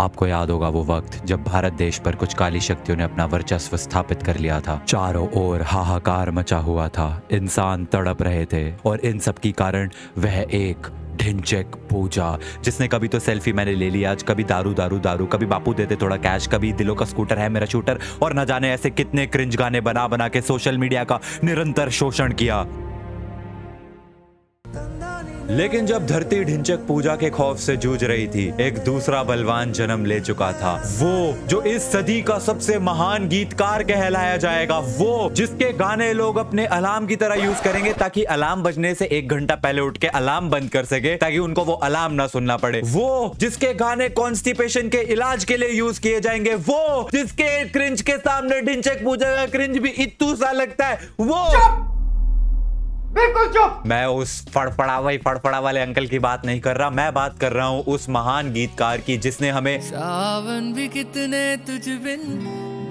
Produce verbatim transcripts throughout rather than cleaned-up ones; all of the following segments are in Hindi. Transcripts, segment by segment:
आपको याद होगा वो वक्त जब भारत देश पर कुछ काली शक्तियों ने अपना वर्चस्व स्थापित कर लिया था। चारों ओर हाहाकार मचा हुआ था, इंसान तड़प रहे थे और इन सब के कारण वह एक ढिंचैक पूजा, जिसने कभी तो सेल्फी मैंने ले ली आज, कभी दारू दारू दारू, कभी बापू देते थोड़ा कैश, कभी दिलों का स्कूटर है मेरा शूटर, और न जाने ऐसे कितने क्रिंज गाने बना बना के सोशल मीडिया का निरंतर शोषण किया। लेकिन जब धरती ढिंचक पूजा के खौफ से जूझ रही थी, एक दूसरा बलवान जन्म ले चुका था। वो जो इस सदी का सबसे महान गीतकार कहलाया जाएगा, वो जिसके गाने लोग अपने अलार्म की तरह यूज करेंगे ताकि अलार्म बजने से एक घंटा पहले उठ के अलार्म बंद कर सके ताकि उनको वो अलार्म ना सुनना पड़े, वो जिसके गाने कॉन्स्टिपेशन के इलाज के लिए यूज किए जाएंगे, वो जिसके क्रिंज के सामने ढिंचक पूजा का क्रिंज भी इत्तू सा लगता है, वो बिल्कुल चुप। मैं उस फड़फड़ा भाई फड़फड़ा वाले अंकल की बात नहीं कर रहा, मैं बात कर रहा हूँ उस महान गीतकार की जिसने हमें सावन भी कितने तुझ बिन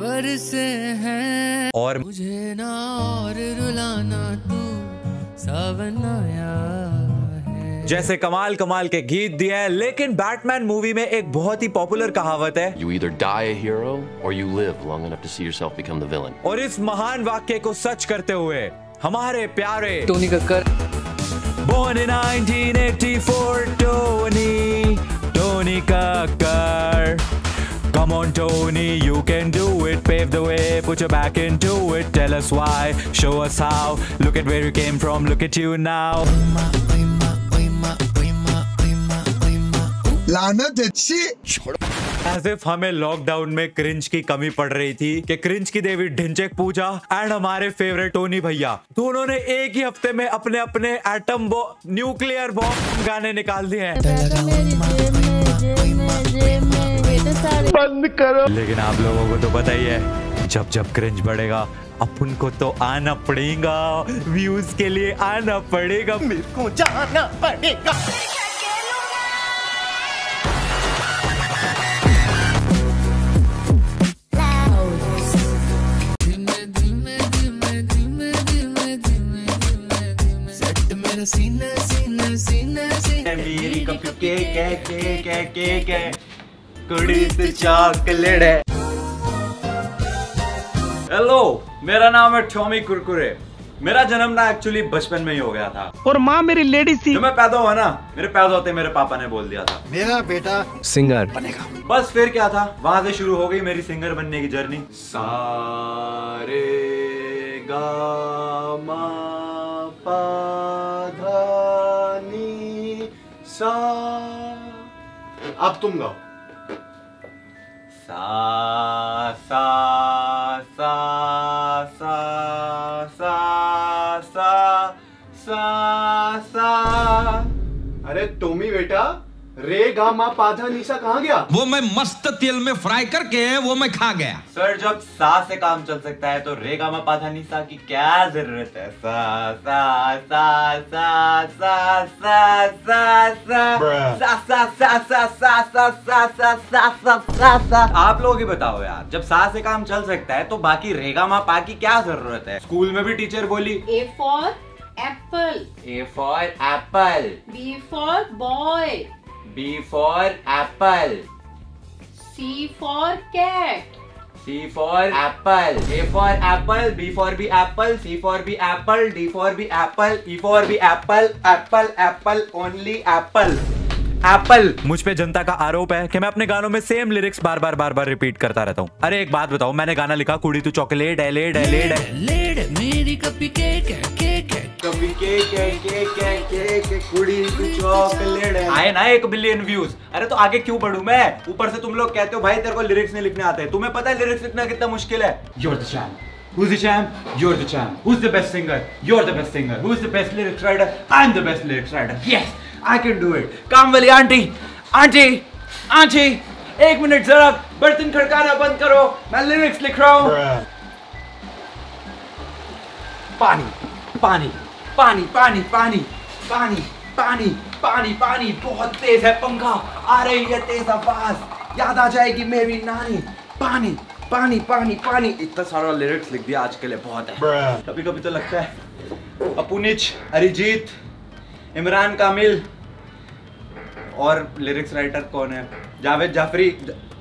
बरसे हैं और मुझे ना और रुलाना तू सावन आया जैसे कमाल कमाल के गीत दिए हैं। लेकिन बैटमैन मूवी में एक बहुत ही पॉपुलर कहावत है, You either die a hero or you live long enough to see yourself become the villain। और इस महान वाक्य को सच करते हुए हमारे प्यारे Tony Kakkar, born in nineteen eighty four, Tony Tony Kakkar, come on Tony you can do it, pave the way, put your back into it, tell us why, show us how, look at where you came from, look at you now. लानत अच्छी। As if हमें लॉकडाउन में क्रिंज की कमी पड़ रही थी कि क्रिंज की देवी ढिंचैक पूजा एंड हमारे फेवरेट टोनी भैया दोनों ने एक ही हफ्ते में अपने अपने एटम बो न्यूक्लियर बॉम्ब गाने निकाल दिए हैं। बंद करो। लेकिन आप लोगों को तो पता ही है, जब जब क्रिंज बढ़ेगा अपन को तो आना पड़ेगा, व्यूज के लिए आना पड़ेगा, मेरे को जाना पड़ेगा। के के के के के के कुड़ी तो चॉकलेट है। हेलो, मेरा नाम है टॉमी कुरकुरे। मेरा जन्म ना एक्चुअली बचपन में ही हो गया था और माँ मेरी लेडी थी। जब मैं पैदा हुआ ना, मेरे पैदा होते मेरे पापा ने बोल दिया था मेरा बेटा सिंगर बनेगा। बस फिर क्या था, वहाँ से शुरू हो गई मेरी सिंगर बनने की जर्नी। सारे गा मा पा धा नी सा, अब तुम गाओ। सा सा सा सा सा सा सा सा। अरे टोमी बेटा, रे गा मा पाधा निशा कहाँ गया? वो मैं मस्त तेल में फ्राई करके वो मैं खा गया। सर, जब सा से काम चल सकता है तो रे गा मा पाधा निशा की क्या जरूरत है? सा सा सा सा सा सा सा सा सा सा सा सा सा सा सा सा। आप लोग ही बताओ यार, जब सा से काम चल सकता है तो बाकी रे गा मा पा की क्या जरूरत है? स्कूल में भी टीचर बोली A for Apple, A for Apple, B for boy, B for apple, C for cat, C for apple, A for apple, B for B apple, C for B apple, D for B apple, E for B apple, apple apple only apple Apple. मुझ पे जनता का आरोप है कि मैं अपने गानों में सेम लिरिक्स बार बार बार बार रिपीट करता रहता हूँ। अरे एक बात बताओ, मैंने गाना लिखा कुड़ी तू चॉकलेट है, लेड है, लेड है, लेड है, मेरी कपी केक है, केक है, कपी केक है, केक है, केक है, कुड़ी तू चॉकलेट है। आए ना एक बिलियन व्यूज। अरे तो आगे क्यों बढ़ूं मैं? ऊपर से तुम लोग कहते हो भाई तेरे को लिरिक्स नहीं लिखने आते हैं। तुम्हें पता है लिरिक्स लिखना कितना मुश्किल है? You're the champ. Who's the champ? You're the champ. Who's the best singer? You're the best singer. Who's the best lyrics writer? I'm the best lyrics writer. Yes. I can do it. काम वाली आंटी, आंटी, आंटी, एक मिनट जरा बर्तन खड़काना बंद करो, मैं लिरिक्स लिख रहा हूँ। पानी, पानी, पानी, पानी, पानी, पानी, पानी, पानी, पानी, बहुत तेज है पंखा, आ रही है तेज आवाज, याद आ जाएगी मेरी नानी। पानी, पानी, पानी, पानी, इतना सारा लिरिक्स लिख दिया आज के लिए बहुत है। कभी कभी तो लगता है अपुनिच, अरिजीत, इमरान कामिल और लिरिक्स राइटर कौन है? जावेद जाफरी,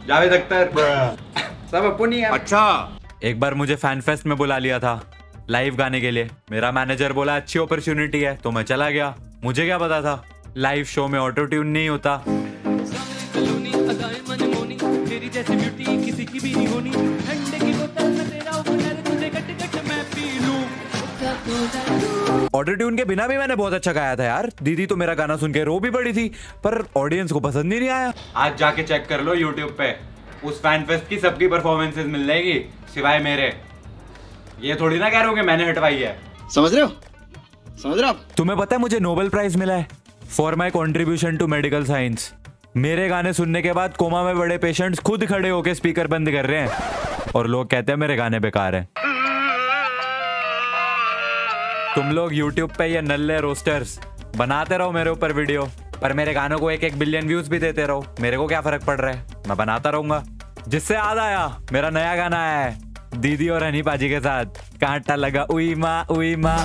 जावेद अख्तर, सब अपन ही है। अच्छा, एक बार मुझे फैन फेस्ट में बुला लिया था लाइव गाने के लिए। मेरा मैनेजर बोला अच्छी अपॉर्चुनिटी है तो मैं चला गया। मुझे क्या पता था लाइव शो में ऑटो ट्यून नहीं होता। ऑटो ट्यून के बिना भी मैंने बहुत अच्छा गाया था यार। दीदी तो मेरा गाना सुन के रो भी पड़ी थी, पर ऑडियंस को पसंद ही नहीं आया। आज जाके चेक कर लो यूट्यूब पे, उस फैन फेस्ट की सबकी परफॉर्मेंसेस मिल जाएगी सिवाय मेरे। ये थोड़ी ना कह रहे हो कि मैंने हटवाई है, समझ रहे हो? समझ रहे हो? तुम्हें पता है मुझे नोबेल प्राइज मिला है for my contribution to medical science. मेरे गाने सुनने के बाद कोमा में बड़े पेशेंट्स खुद खड़े होकर स्पीकर बंद कर रहे हैं और लोग कहते हैं मेरे गाने बेकार हैं। तुम लोग YouTube पे ये नल्ले रोस्टर्स बनाते रहो मेरे ऊपर वीडियो, पर मेरे गानों को एक एक बिलियन व्यूज भी देते रहो। मेरे को क्या फर्क पड़ रहा है, मैं बनाता रहूंगा। जिससे याद आया, मेरा नया गाना है दीदी और हनी पाजी के साथ, कांटा लगा उई माँ उई माँ।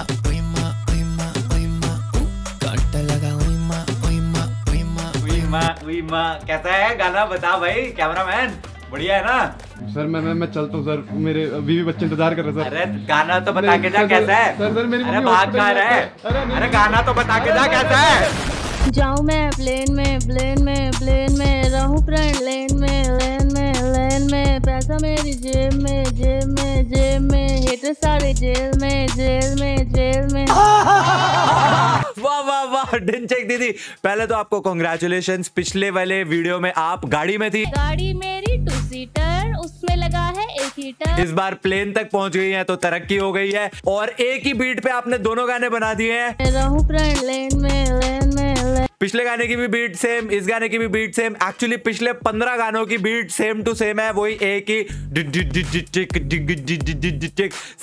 कैसा है गाना बता भाई कैमरामैन, बढ़िया है ना? सर मैं मैं चलता हूँ सर, मेरे बीवी बच्चे इंतजार कर रहे हैं सर। अरे गाना तो बता के जा कैसा है। सर सर मेरी मम्मी भाग जा रहा है। अरे गाना तो बता के जा कैसा है। जाऊँ मैं प्लेन में प्लेन में प्लेन में रहूँ फ्रेंड लेन में लेन में लेन में, पैसा मेरी जेब में जेब में जेब में, हेटर सारे जेल में जेल में जेल में। वाह वाह वाह ढिंचैक दीदी, पहले तो आपको कॉन्ग्रेचुलेशंस। पिछले वाले वीडियो में आप गाड़ी में थी। गाड़ी मेरी टू सीटर, उसमें लगा है एक हीटर। इस बार प्लेन तक पहुंच गई है तो तरक्की हो गई है। और एक ही बीट पे आपने दोनों गाने बना दिए हैं। रहूं फ्रेंड लेन में लेन में। पिछले गाने की भी बीट सेम, इस गाने की भी बीट सेम। एक्चुअली पिछले पंद्रह गानों की बीट सेम टू सेम है, वही एक ही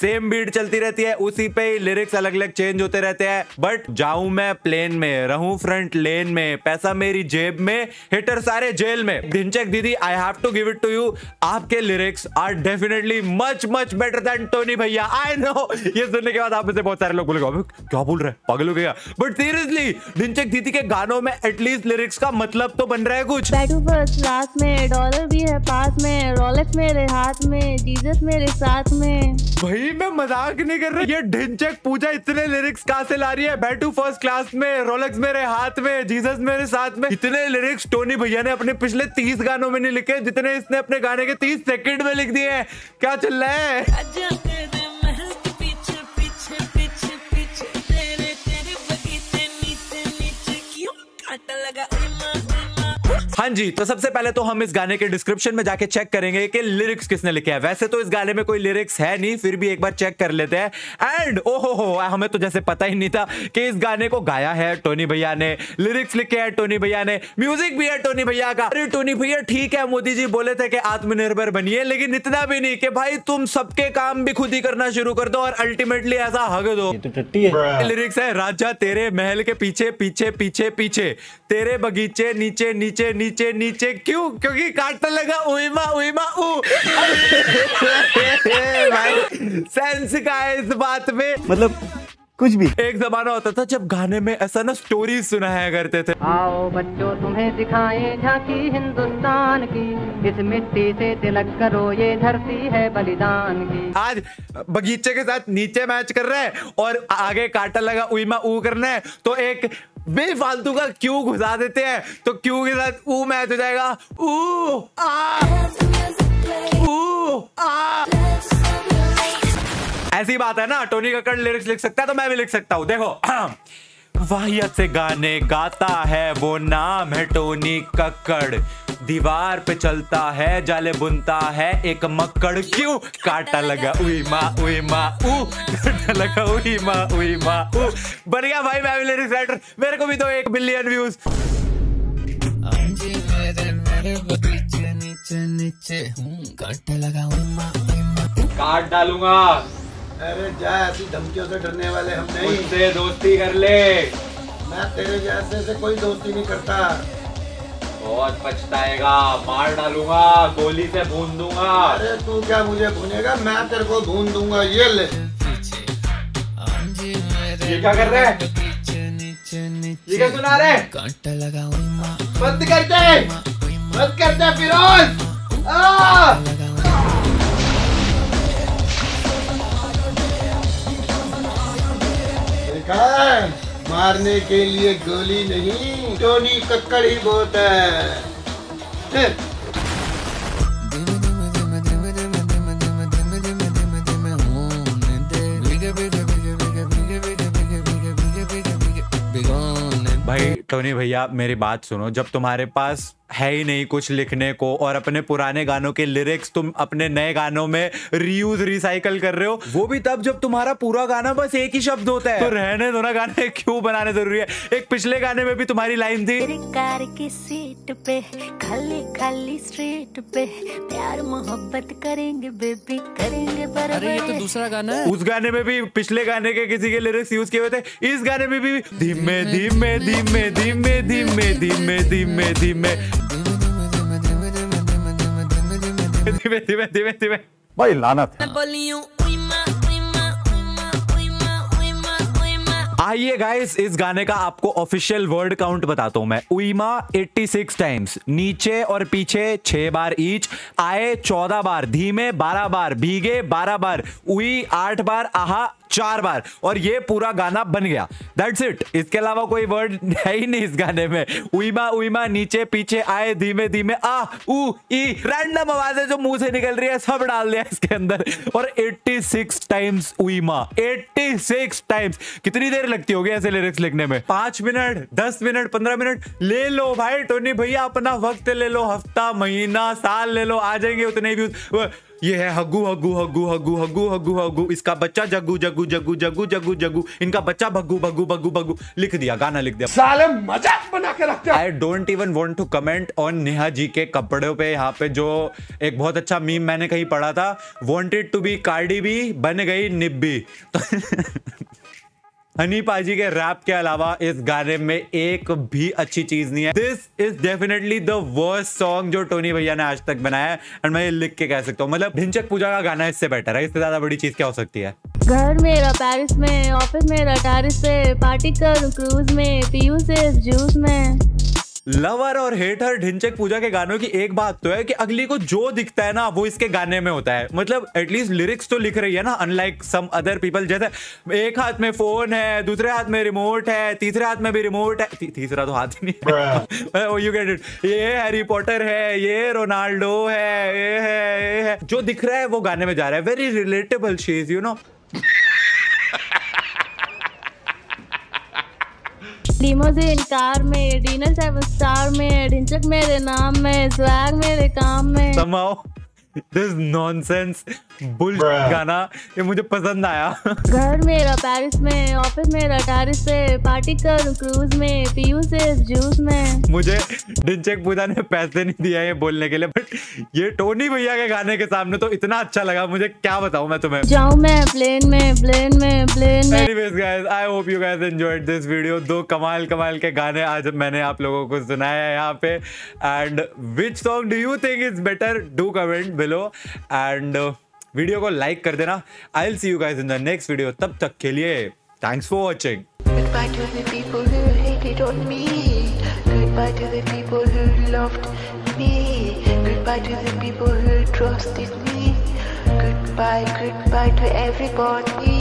सेम बीट चलती रहती है। उसी पे ही लिरिक्स अलग अलग चेंज होते रहते हैं। बट जाऊं मैं प्लेन में रहूं फ्रंट लेन में, पैसा मेरी जेब में, हिटर सारे जेल में। ढिंचैक दीदी I have to give it to you, आपके lyrics are definitely much much better than Tony भैया। आई नो ये सुनने के बाद आप में से बहुत सारे लोग बोलेंगे क्या बोल रहे हैं पागल हो गया, बट सीरियसली ढिंचैक दीदी के गानों में एटलीस्ट लिरिक्स का मतलब तो बन रहा है कुछ। बैठू फर्स्ट क्लास में, डॉलर भी है पास में, रोलेक्स मेरे हाथ में, जीसस मेरे साथ में। भाई मैं मजाक नहीं कर रहा, ये ढिंचैक पूजा इतने लिरिक्स कहाँ से ला रही है? बैठू फर्स्ट क्लास में, रोलेक्स मेरे हाथ में, जीसस मेरे साथ में, इतने लिरिक्स टोनी भैया ने अपने पिछले तीस गानों में नहीं लिखे जितने इसने अपने गाने के तीस सेकेंड में लिख दिए है। क्या चल रहा है? हाँ जी, तो सबसे पहले तो हम इस गाने के डिस्क्रिप्शन में जाके चेक करेंगे कि लिरिक्स किसने लिखे हैं। वैसे तो इस गाने में कोई लिरिक्स है नहीं, फिर भी एक बार चेक कर लेते हैं। एंड ओहो हो, हमें तो जैसे पता ही नहीं था कि इस गाने को गाया है टोनी भैया ने, लिरिक्स लिखे हैं टोनी भैया ने, म्यूजिक भी है टोनी भैया का। अरे टोनी भैया ठीक है, मोदी जी बोले थे कि आत्मनिर्भर बनिए, लेकिन इतना भी नहीं कि भाई तुम सबके काम भी खुद ही करना शुरू कर दो और अल्टीमेटली ऐसा हग दो। लिरिक्स है राजा तेरे महल के पीछे पीछे पीछे पीछे, तेरे बगीचे नीचे नीचे नीचे नीचे, क्यों? क्योंकि कांटा लगा उइमा उइमा उ। भाई सेंस का है इस बात में, मतलब कुछ भी। एक जमाना होता था जब गाने में ऐसा ना स्टोरी सुनाया करते थे। आओ बच्चों तुम्हें दिखाएं झांकी हिंदुस्तान की, इस मिट्टी से तिलक करो ये धरती है बलिदान की। आज बगीचे के साथ नीचे मैच कर रहे हैं और आगे कांटा लगा उइमा उ करना है, तो एक बेफालतू का क्यू घुसा देते हैं, तो क्यू के साथ ऊ मैच हो जाएगा। ऊ आ ऊ आ ऐसी बात है ना। टोनी कक्कड़ लिरिक्स लिख सकता है तो मैं भी लिख सकता हूँ। देखो वाहियत से गाने गाता है, वो नाम है टोनी कक्कड़, दीवार पे चलता है, जाले बुनता है एक मक्कड़, क्यों? कांटा लगा उई माँ उई माँ ऊ, कांटा लगा उई माँ उई माँ ऊ। बढ़िया भाई, मैं भी लिरिक्स राइटर, मेरे को भी दो एक बिलियन व्यूज। कांटा लगा उई माँ उई माँ, काट डालूंगा। अरे जा, ऐसी धमकियों से डरने वाले हम नहीं। उनसे दोस्ती कर ले, मैं तेरे जैसे से कोई दोस्ती नहीं करता। बहुत पछताएगा, मार डालूंगा, गोली से भून दूंगा। अरे तू क्या मुझे भूनेगा, मैं तेरे को भून दूंगा। ये ले, ये क्या कर रहे हैं? ये क्या सुना रहे? बंद कर दे। बस करते हैं फिरोज। आ! मारने के लिए गोली नहीं, टोनी कक्कड़ ही बहुत है। भाई टोनी भैया मेरी बात सुनो, जब तुम्हारे पास है ही नहीं कुछ लिखने को और अपने पुराने गानों के लिरिक्स तुम अपने नए गानों में रीयूज रिसाइकल कर रहे हो, वो भी तब जब तुम्हारा पूरा गाना बस एक ही शब्द होता है, तो रहने दो ना, गाने क्यों बनाने जरूरी है। एक पिछले गाने में भी तुम्हारी लाइन थी, मेरी कार की सीट पे खाली खाली स्ट्रीट पे प्यार मोहब्बत करेंगे बेबी करेंगे, अरे ये तो दूसरा गाना है। उस गाने में भी पिछले गाने के किसी के लिरिक्स यूज किए हुए थे, इस गाने में भी धीमे धीमे धीमे धीमे धीमे धीमे धीमे धीमे धीमे धीमे धीमे धीमे, भाई लानत है। आइए गाइस, इस गाने का आपको ऑफिशियल वर्ड काउंट बताता हूं मैं। उइमा छियासी टाइम्स, नीचे और पीछे छह बार ईच, आए चौदह बार, धीमे बारह बार, भीगे बारह बार, उई आठ बार, आहा चार बार, और ये पूरा गाना बन गया। दैट्स इट, इसके अलावा कोई वर्ड है ही नहीं इस गाने में। उइमा उइमा, नीचे पीछे, आए धीमे धीमे, आ उ ई, रैंडम आवाजें जो मुंह से निकल रही है सब डाल दिया इसके अंदर। और छियासी टाइम्स उइमा, छियासी टाइम्स। कितनी देर लगती होगी ऐसे लिरिक्स लिखने में? पांच मिनट, दस मिनट, पंद्रह मिनट ले लो भाई टोनी भैया, अपना वक्त ले लो, हफ्ता महीना साल ले लो, आ जाएंगे उतने व्यूज। ये है हगू हगू हगू हगू हगू हगू हगू, इसका बच्चा जगू जगू जगू जगू जगू जगू, इनका बच्चा भगू भगू भगू भगू, लिख दिया, गाना लिख दिया। साले मजाक बना के रखते हैं। I don't even want to comment on Neha ji के कपड़ों पे। यहाँ पे जो एक बहुत अच्छा मीम मैंने कहीं पढ़ा था, wanted to be Cardi B बन गई निब्बी। तो हनी पाजी के रैप के अलावा इस गाने में एक भी अच्छी चीज नहीं है। This is definitely the worst song जो टोनी भैया ने आज तक बनाया है, और मैं ये लिख के कह सकता हूँ, मतलब ढिंचक पूजा का गाना इससे बेटर है। इससे ज्यादा बड़ी चीज क्या हो सकती है? घर मेरा पेरिस में, ऑफिस मेरा टेरिस पे, पार्टी कर क्रूज में, पीयू से जूस में। लवर और हेटर ढिंचक पूजा के गानों की एक बात तो है कि अगली को जो दिखता है ना वो इसके गाने में होता है, मतलब एटलीस्ट लिरिक्स तो लिख रही है ना, अनलाइक सम अदर पीपल। जैसे एक हाथ में फोन है, दूसरे हाथ में रिमोट है, तीसरे हाथ में भी रिमोट है, ती, तीसरा तो हाथ नहीं है। You get it. ये हैरी पॉटर है, ये रोनाल्डो है, ये है, ये है, जो दिख रहा है वो गाने में जा रहा है। वेरी रिलेटेबल चीज, यू नो। लिमोज़िन कार में, डिनर सेवन स्टार में, ढिंचक मेरे नाम में, स्वैग मेरे काम में। समाओ दिस नॉनसेंस बुल गाना, ये मुझे पसंद आया। घर मेरा पेरिस में, ऑफिस मेरा टेरिस पे, पार्टी कर क्रूज में, पीयू से जूस में। मुझे ढिंचक पूजा ने पैसे नहीं दिया ये बोलने के लिए, बट ये टोनी भैया के गाने के सामने तो इतना अच्छा लगा, मुझे क्या बताऊं मैं तुम्हें। जाऊं मैं प्लेन में प्लेन में प्लेन में। Anyways guys, I hope you guys enjoyed this video. दो कमाल कमाल के गाने आज मैंने आप लोगों को सुनाया यहाँ पे। And which song do you think is better, do comment below, and uh, video को लाइक कर देना। I will see you guys in the next video, तब तक के लिए thanks for watching. Goodbye to the people who hated on me. Goodbye to the people who loved me. Goodbye to the people who trusted me. Goodbye, goodbye to everybody.